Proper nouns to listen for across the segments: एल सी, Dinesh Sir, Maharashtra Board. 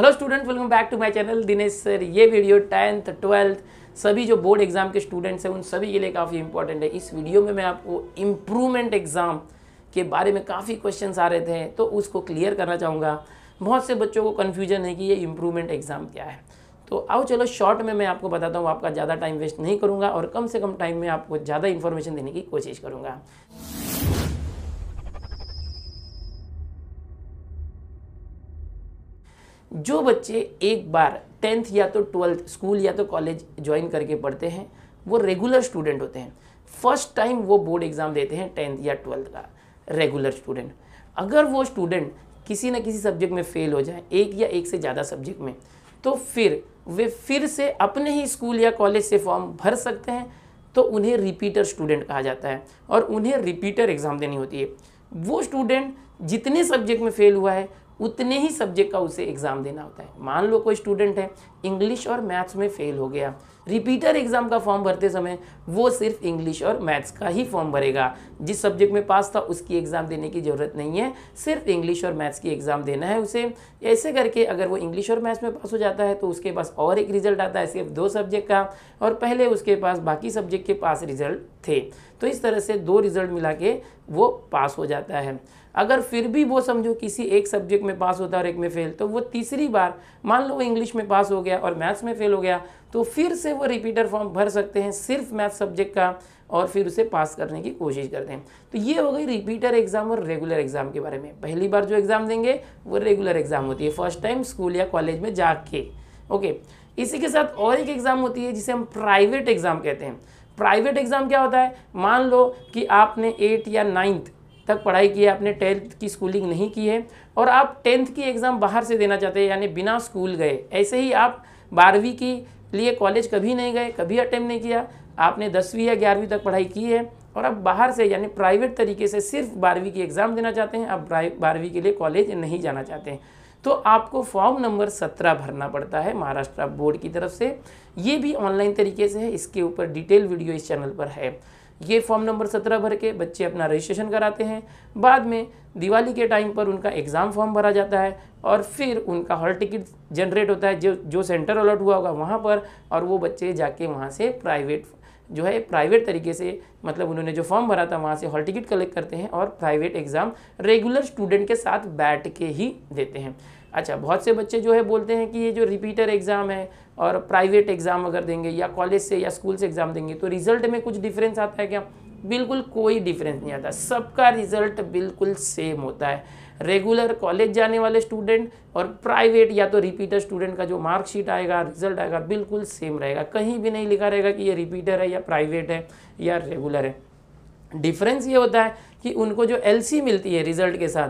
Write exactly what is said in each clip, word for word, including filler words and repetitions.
Hello students, welcome back to my channel Dinesh sir. ये video tenth twelfth सभी जो board exam के students हैं उन सभी के लिए काफ़ी इंपॉर्टेंट है। इस वीडियो में मैं आपको इम्प्रूवमेंट एग्ज़ाम के बारे में काफ़ी क्वेश्चंस आ रहे थे तो उसको क्लियर करना चाहूँगा। बहुत से बच्चों को कन्फ्यूजन है कि ये इम्प्रूवमेंट एग्ज़ाम क्या है, तो आओ चलो शॉर्ट में मैं आपको बताता हूँ। आपका ज़्यादा टाइम वेस्ट नहीं करूँगा और कम से कम टाइम में आपको ज़्यादा इन्फॉर्मेशन देने की कोशिश करूँगा। जो बच्चे एक बार टेंथ या तो ट्वेल्थ स्कूल या तो कॉलेज ज्वाइन करके पढ़ते हैं वो रेगुलर स्टूडेंट होते हैं। फर्स्ट टाइम वो बोर्ड एग्ज़ाम देते हैं टेंथ या ट्वेल्थ का रेगुलर स्टूडेंट। अगर वो स्टूडेंट किसी न किसी सब्जेक्ट में फ़ेल हो जाए, एक या एक से ज़्यादा सब्जेक्ट में, तो फिर वे फिर से अपने ही स्कूल या कॉलेज से फॉर्म भर सकते हैं, तो उन्हें रिपीटर स्टूडेंट कहा जाता है और उन्हें रिपीटर एग्ज़ाम देनी होती है। वो स्टूडेंट जितने सब्जेक्ट में फ़ेल हुआ है उतने ही सब्जेक्ट का उसे एग्ज़ाम देना होता है। मान लो कोई स्टूडेंट है इंग्लिश और मैथ्स में फ़ेल हो गया, रिपीटर एग्ज़ाम का फॉर्म भरते समय वो सिर्फ इंग्लिश और मैथ्स का ही फॉर्म भरेगा। जिस सब्जेक्ट में पास था उसकी एग्ज़ाम देने की ज़रूरत नहीं है, सिर्फ इंग्लिश और मैथ्स की एग्ज़ाम देना है उसे। ऐसे करके अगर वो इंग्लिश और मैथ्स में पास हो जाता है तो उसके पास और एक रिज़ल्ट आता है सिर्फ दो सब्जेक्ट का, और पहले उसके पास बाकी सब्जेक्ट के पास रिज़ल्ट थे, तो इस तरह से दो रिज़ल्ट मिला के वो पास हो जाता है। अगर फिर भी वो समझो किसी एक सब्जेक्ट में पास होता और एक में फ़ेल, तो वो तीसरी बार मान लो वो इंग्लिश में पास हो गया और मैथ्स में फ़ेल हो गया, तो फिर से वो रिपीटर फॉर्म भर सकते हैं सिर्फ मैथ्स सब्जेक्ट का और फिर उसे पास करने की कोशिश करते हैं। तो ये हो गई रिपीटर एग्ज़ाम और रेगुलर एग्ज़ाम के बारे में। पहली बार जो एग्ज़ाम देंगे वो रेगुलर एग्ज़ाम होती है, फर्स्ट टाइम स्कूल या कॉलेज में जाके। ओके, इसी के साथ और एक एग्ज़ाम होती है जिसे हम प्राइवेट एग्ज़ाम कहते हैं। प्राइवेट एग्ज़ाम क्या होता है? मान लो कि आपने एट या नाइन्थ तक पढ़ाई की है, आपने टेंथ की स्कूलिंग नहीं की है और आप टेंथ की एग्ज़ाम बाहर से देना चाहते हैं, यानी बिना स्कूल गए। ऐसे ही आप बारहवीं के लिए कॉलेज कभी नहीं गए, कभी अटेम्प्ट नहीं किया, आपने दसवीं या ग्यारहवीं तक पढ़ाई की है और आप बाहर से यानी प्राइवेट तरीके से सिर्फ बारहवीं की एग्ज़ाम देना चाहते हैं, आप बारहवीं के लिए कॉलेज नहीं जाना चाहते हैं, तो आपको फॉर्म नंबर सत्रह भरना पड़ता है महाराष्ट्र बोर्ड की तरफ से। ये भी ऑनलाइन तरीके से है, इसके ऊपर डिटेल वीडियो इस चैनल पर है। ये फॉर्म नंबर सत्रह भर के बच्चे अपना रजिस्ट्रेशन कराते हैं, बाद में दिवाली के टाइम पर उनका एग्ज़ाम फॉर्म भरा जाता है और फिर उनका हॉल टिकट जनरेट होता है जो जो सेंटर अलॉट हुआ होगा वहाँ पर, और वो बच्चे जाके वहाँ से प्राइवेट जो है प्राइवेट तरीके से, मतलब उन्होंने जो फॉर्म भरा था वहाँ से हॉल टिकट कलेक्ट करते हैं और प्राइवेट एग्ज़ाम रेगुलर स्टूडेंट के साथ बैठ के ही देते हैं। अच्छा, बहुत से बच्चे जो है बोलते हैं कि ये जो रिपीटर एग्ज़ाम है और प्राइवेट एग्ज़ाम अगर देंगे या कॉलेज से या स्कूल से एग्ज़ाम देंगे तो रिज़ल्ट में कुछ डिफरेंस आता है क्या? बिल्कुल कोई डिफरेंस नहीं आता, सबका रिज़ल्ट बिल्कुल सेम होता है। रेगुलर कॉलेज जाने वाले स्टूडेंट और प्राइवेट या तो रिपीटर स्टूडेंट का जो मार्कशीट आएगा, रिज़ल्ट आएगा, बिल्कुल सेम रहेगा। कहीं भी नहीं लिखा रहेगा कि ये रिपीटर है या प्राइवेट है या रेगुलर है। डिफरेंस ये होता है कि उनको जो एल सी मिलती है रिज़ल्ट के साथ,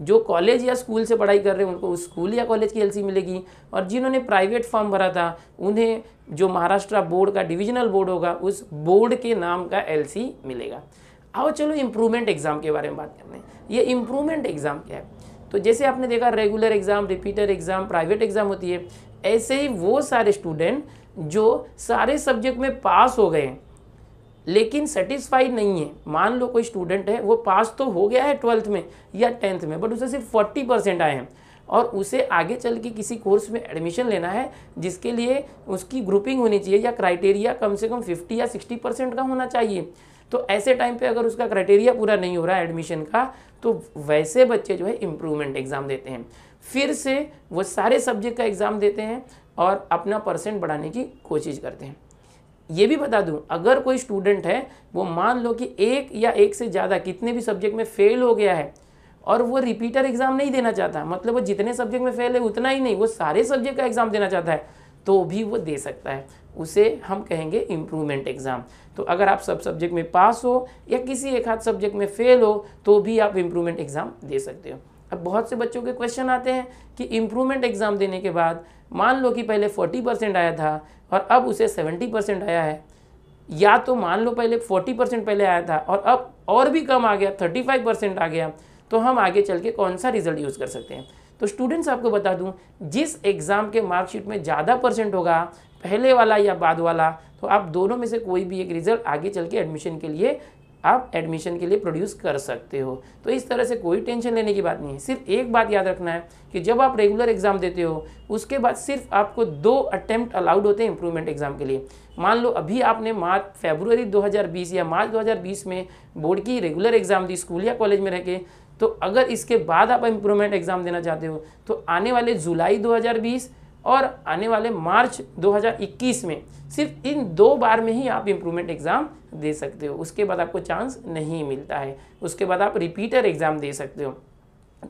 जो कॉलेज या स्कूल से पढ़ाई कर रहे हैं उनको उस स्कूल या कॉलेज की एलसी मिलेगी, और जिन्होंने प्राइवेट फॉर्म भरा था उन्हें जो महाराष्ट्र बोर्ड का डिविजनल बोर्ड होगा उस बोर्ड के नाम का एलसी मिलेगा। आओ चलो इम्प्रूवमेंट एग्ज़ाम के बारे में बात करते हैं। ये इम्प्रूवमेंट एग्ज़ाम क्या है? तो जैसे आपने देखा regular exam, repeater exam, private exam होती है, ऐसे ही वो सारे स्टूडेंट जो सारे सब्जेक्ट में पास हो गए लेकिन सेटिस्फाइड नहीं है। मान लो कोई स्टूडेंट है वो पास तो हो गया है ट्वेल्थ में या टेंथ में, बट उसे सिर्फ फोर्टी परसेंट आए हैं और उसे आगे चल के किसी कोर्स में एडमिशन लेना है जिसके लिए उसकी ग्रुपिंग होनी चाहिए या क्राइटेरिया कम से कम फिफ्टी या सिक्सटी परसेंट का होना चाहिए। तो ऐसे टाइम पे अगर उसका क्राइटेरिया पूरा नहीं हो रहा है एडमिशन का, तो वैसे बच्चे जो है इम्प्रूवमेंट एग्ज़ाम देते हैं। फिर से वो सारे सब्जेक्ट का एग्ज़ाम देते हैं और अपना परसेंट बढ़ाने की कोशिश करते हैं। ये भी बता दूं, अगर कोई स्टूडेंट है वो मान लो कि एक या एक से ज़्यादा कितने भी सब्जेक्ट में फ़ेल हो गया है और वो रिपीटर एग्ज़ाम नहीं देना चाहता, मतलब वो जितने सब्जेक्ट में फ़ेल है उतना ही नहीं, वो सारे सब्जेक्ट का एग्ज़ाम देना चाहता है, तो भी वो दे सकता है। उसे हम कहेंगे इम्प्रूवमेंट एग्ज़ाम। तो अगर आप सब सब्जेक्ट में पास हो या किसी एक आध सब्जेक्ट में फ़ेल हो तो भी आप इम्प्रूवमेंट एग्ज़ाम दे सकते हो। अब बहुत से बच्चों के क्वेश्चन आते हैं कि इम्प्रूवमेंट एग्ज़ाम देने के बाद मान लो कि पहले चालीस परसेंट आया था और अब उसे सत्तर परसेंट आया है, या तो मान लो पहले चालीस परसेंट पहले आया था और अब और भी कम आ गया, पैंतीस परसेंट आ गया, तो हम आगे चल के कौन सा रिज़ल्ट यूज़ कर सकते हैं? तो स्टूडेंट्स आपको बता दूं, जिस एग्ज़ाम के मार्कशीट में ज़्यादा परसेंट होगा पहले वाला या बाद वाला, तो आप दोनों में से कोई भी एक रिज़ल्ट आगे चल के एडमिशन के लिए आप एडमिशन के लिए प्रोड्यूस कर सकते हो। तो इस तरह से कोई टेंशन लेने की बात नहीं है। सिर्फ एक बात याद रखना है कि जब आप रेगुलर एग्जाम देते हो उसके बाद सिर्फ आपको दो अटेम्प्ट अलाउड होते हैं इंप्रूवमेंट एग्जाम के लिए। मान लो अभी आपने मार्च फरवरी दो हज़ार बीस या मार्च दो हज़ार बीस में बोर्ड की रेगुलर एग्जाम दी स्कूल या कॉलेज में रह के, तो अगर इसके बाद आप इंप्रूवमेंट एग्जाम देना चाहते हो तो आने वाले जुलाई दो हज़ार बीस और आने वाले मार्च दो हज़ार इक्कीस में सिर्फ इन दो बार में ही आप इम्प्रूवमेंट एग्ज़ाम दे सकते हो। उसके बाद आपको चांस नहीं मिलता है, उसके बाद आप रिपीटर एग्ज़ाम दे सकते हो।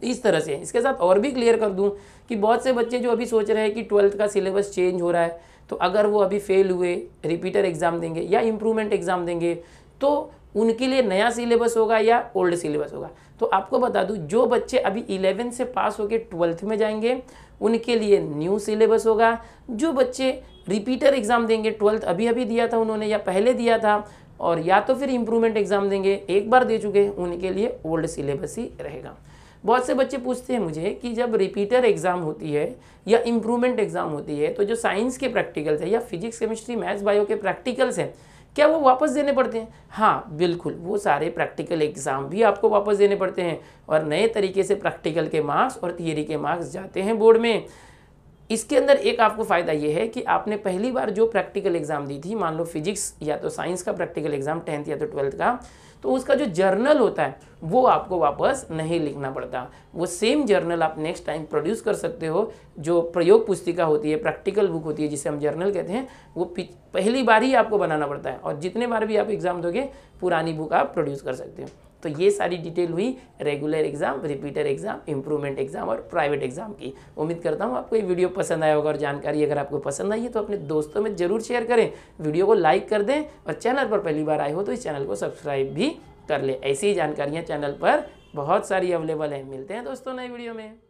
इस तरह से इसके साथ और भी क्लियर कर दूं कि बहुत से बच्चे जो अभी सोच रहे हैं कि ट्वेल्थ का सिलेबस चेंज हो रहा है, तो अगर वो अभी फेल हुए रिपीटर एग्ज़ाम देंगे या इम्प्रूवमेंट एग्ज़ाम देंगे तो उनके लिए नया सिलेबस होगा या ओल्ड सिलेबस होगा। तो आपको बता दूं जो बच्चे अभी इलेवेंथ से पास होकर ट्वेल्थ में जाएंगे उनके लिए न्यू सिलेबस होगा। जो बच्चे रिपीटर एग्ज़ाम देंगे, ट्वेल्थ अभी अभी दिया था उन्होंने या पहले दिया था, और या तो फिर इम्प्रूवमेंट एग्ज़ाम देंगे एक बार दे चुके, उनके लिए ओल्ड सिलेबस ही रहेगा। बहुत से बच्चे पूछते हैं मुझे कि जब रिपीटर एग्ज़ाम होती है या इम्प्रूवमेंट एग्ज़ाम होती है तो जो साइंस के प्रैक्टिकल्स है या फिजिक्स केमिस्ट्री मैथ्स बायो के प्रैक्टिकल्स हैं क्या वो वापस देने पड़ते हैं? हाँ बिल्कुल, वो सारे प्रैक्टिकल एग्ज़ाम भी आपको वापस देने पड़ते हैं और नए तरीके से प्रैक्टिकल के मार्क्स और थियरी के मार्क्स जाते हैं बोर्ड में। इसके अंदर एक आपको फ़ायदा ये है कि आपने पहली बार जो प्रैक्टिकल एग्ज़ाम दी थी, मान लो फिजिक्स या तो साइंस का प्रैक्टिकल एग्ज़ाम टेंथ या तो ट्वेल्थ का, तो उसका जो जर्नल होता है वो आपको वापस नहीं लिखना पड़ता। वो सेम जर्नल आप नेक्स्ट टाइम प्रोड्यूस कर सकते हो। जो प्रयोग पुस्तिका होती है, प्रैक्टिकल बुक होती है जिसे हम जर्नल कहते हैं, वो पहली बार ही आपको बनाना पड़ता है और जितने बार भी आप एग्ज़ाम दोगे पुरानी बुक आप प्रोड्यूस कर सकते हो। तो ये सारी डिटेल हुई regular exam, repeater exam, improvement exam और प्राइवेट एग्जाम की। उम्मीद करता हूँ आपको ये वीडियो पसंद आया होगा और जानकारी अगर आपको पसंद आई है तो अपने दोस्तों में जरूर शेयर करें, वीडियो को लाइक कर दें और चैनल पर पहली बार आए हो तो इस चैनल को सब्सक्राइब भी कर लें। ऐसी ही जानकारियाँ चैनल पर बहुत सारी अवेलेबल हैं। मिलते हैं दोस्तों नए वीडियो में।